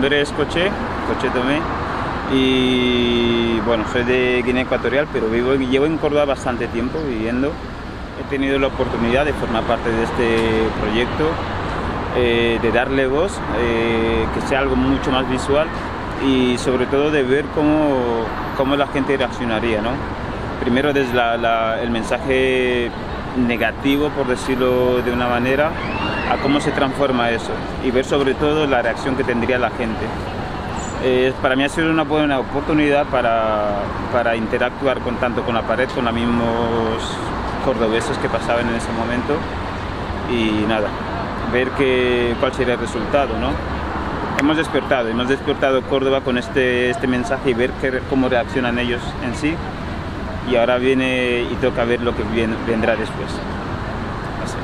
nombre es Coché Tomé, y bueno, soy de Guinea Ecuatorial, pero llevo en Córdoba bastante tiempo viviendo. He tenido la oportunidad de formar parte de este proyecto, de darle voz, que sea algo mucho más visual y sobre todo de ver cómo la gente reaccionaría, ¿no? Primero desde el mensaje negativo, por decirlo de una manera, a cómo se transforma eso y ver sobre todo la reacción que tendría la gente. Para mí ha sido una buena oportunidad para interactuar con la pared, con los mismos cordobeses que pasaban en ese momento, y nada, ver cuál sería el resultado, ¿no? Hemos despertado Córdoba con este mensaje y ver cómo reaccionan ellos en sí, y ahora viene y toca ver lo que vendrá después. Así.